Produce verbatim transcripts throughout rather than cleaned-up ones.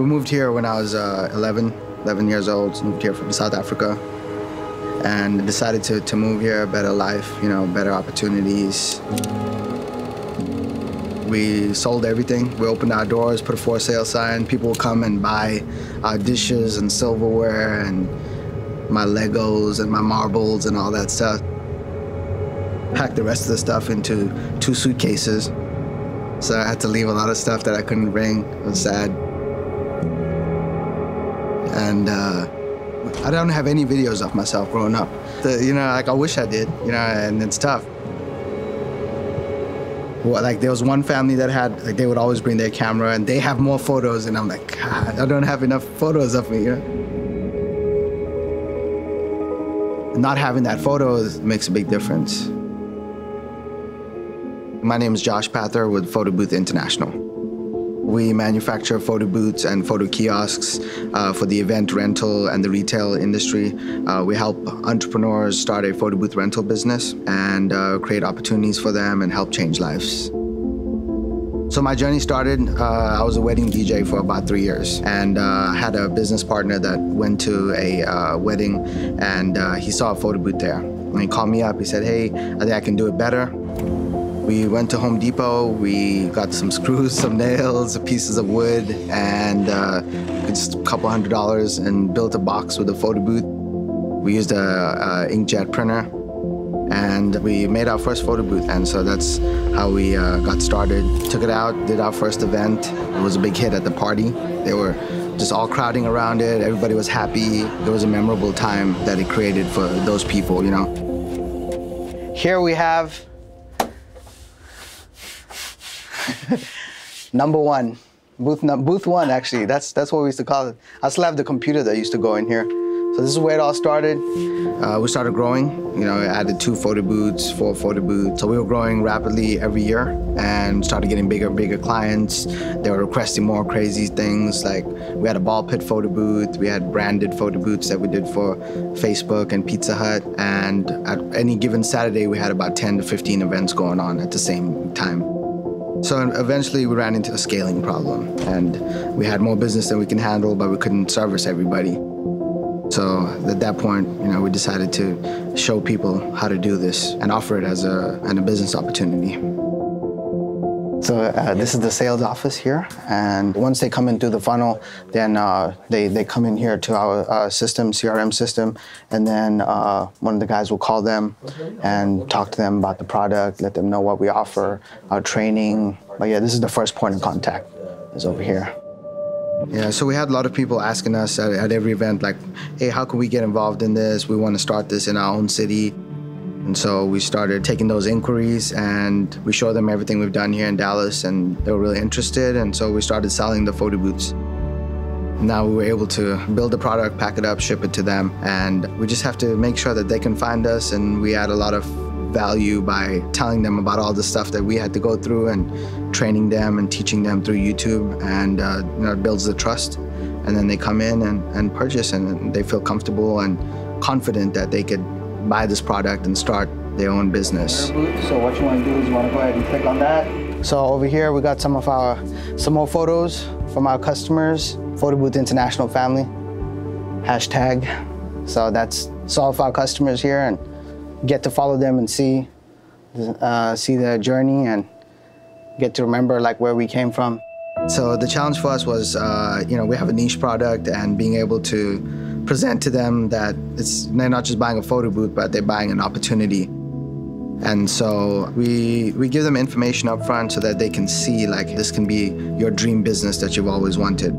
We moved here when I was uh, eleven, eleven years old, moved here from South Africa, and decided to, to move here, better life, you know, better opportunities. We sold everything. We opened our doors, put a for sale sign. People would come and buy our dishes and silverware and my Legos and my marbles and all that stuff. Packed the rest of the stuff into two suitcases. So I had to leave a lot of stuff that I couldn't bring. It was sad. And uh, I don't have any videos of myself growing up. The, you know, like I wish I did, you know, and it's tough. Well, like there was one family that had, like they would always bring their camera and they have more photos, and I'm like, God, I don't have enough photos of me, you know? Not having that photo makes a big difference. My name is Josh Pather with Photo Booth International. We manufacture photo booths and photo kiosks uh, for the event rental and the retail industry. Uh, we help entrepreneurs start a photo booth rental business and uh, create opportunities for them and help change lives. So my journey started, uh, I was a wedding D J for about three years and uh, had a business partner that went to a uh, wedding, and uh, he saw a photo booth there. And he called me up, he said, hey, I think I can do it better. We went to Home Depot, we got some screws, some nails, pieces of wood, and uh, just a couple hundred dollars, and built a box with a photo booth. We used a, a inkjet printer, and we made our first photo booth, and so that's how we uh, got started. Took it out, did our first event. It was a big hit at the party. They were just all crowding around it, everybody was happy. It was a memorable time that it created for those people, you know. Here we have number one, booth, booth one actually, that's, that's what we used to call it. I still have the computer that used to go in here. So this is where it all started. Uh, we started growing, you know, added two photo booths, four photo booths. So we were growing rapidly every year and started getting bigger and bigger clients. They were requesting more crazy things, like we had a ball pit photo booth, we had branded photo booths that we did for Facebook and Pizza Hut. And at any given Saturday, we had about ten to fifteen events going on at the same time. So eventually we ran into a scaling problem, and we had more business than we can handle, but we couldn't service everybody. So at that point, you know, we decided to show people how to do this and offer it as a, as a business opportunity. So uh, this is the sales office here, and once they come in through the funnel, then uh, they, they come in here to our uh, system, C R M system, and then uh, one of the guys will call them and talk to them about the product, let them know what we offer, our training. But yeah, this is the first point of contact, is over here. Yeah, so we had a lot of people asking us at, at every event, like, hey, how can we get involved in this? We want to start this in our own city. And so we started taking those inquiries, and we showed them everything we've done here in Dallas, and they were really interested, and so we started selling the photo booths. Now we were able to build the product, pack it up, ship it to them, and we just have to make sure that they can find us, and we add a lot of value by telling them about all the stuff that we had to go through and training them and teaching them through YouTube, and uh, you know, it builds the trust, and then they come in and, and purchase, and they feel comfortable and confident that they could buy this product and start their own business. So what you want to do is you want to go ahead and click on that. So over here we got some of our, some more photos from our customers, Photo Booth International family, hashtag. So that's all of our customers here, and get to follow them and see, uh, see their journey, and get to remember like where we came from. So the challenge for us was, uh, you know, we have a niche product, and being able to present to them that it's, they're not just buying a photo booth, but they're buying an opportunity. And so we, we give them information up front so that they can see, like, this can be your dream business that you've always wanted.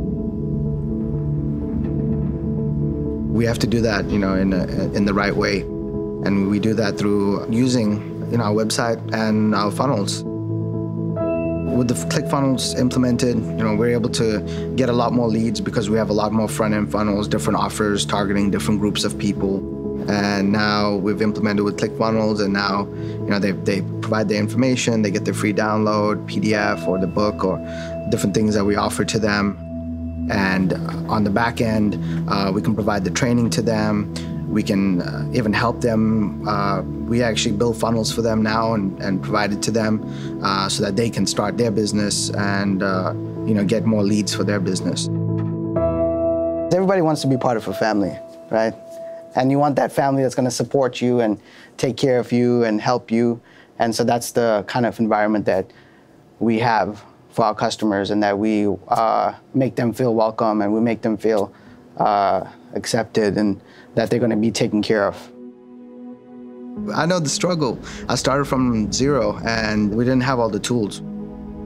We have to do that, you know, in, a, in the right way. And we do that through using, you know, our website and our funnels. With the ClickFunnels implemented, you know, we're able to get a lot more leads because we have a lot more front-end funnels, different offers, targeting different groups of people. And now we've implemented with ClickFunnels, and now, you know, they, they provide their information, they get their free download, P D F or the book or different things that we offer to them. And on the back end, uh, we can provide the training to them. We can uh, even help them. Uh, we actually build funnels for them now and, and provide it to them uh, so that they can start their business and uh, you know, get more leads for their business. everybody wants to be part of a family, right? And you want that family that's going to support you and take care of you and help you. And so that's the kind of environment that we have for our customers, and that we uh, make them feel welcome, and we make them feel uh, accepted, and that they're going to be taken care of. I know the struggle. I started from zero and we didn't have all the tools.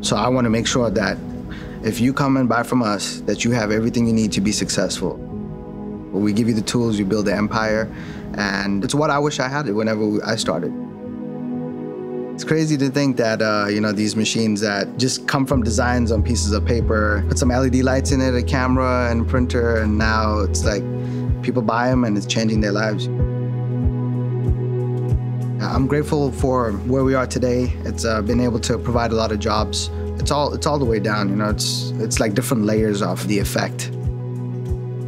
So I want to make sure that if you come and buy from us, that you have everything you need to be successful. We give you the tools, you build the empire, and it's what I wish I had whenever I started. It's crazy to think that uh, you know, these machines that just come from designs on pieces of paper, put some L E D lights in it, a camera and a printer, and now it's like people buy them and it's changing their lives. I'm grateful for where we are today. It's uh, been able to provide a lot of jobs. It's all, it's all the way down, you know, it's, it's like different layers of the effect.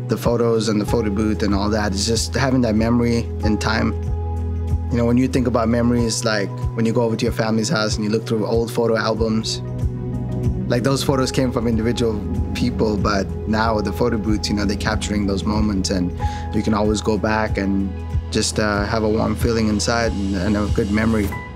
The photos and the photo booth and all that, it's just having that memory in time. You know, when you think about memories, like when you go over to your family's house and you look through old photo albums, like those photos came from individual people, but now with the photo booth, you know, they're capturing those moments, and you can always go back and just uh, have a warm feeling inside and, and a good memory.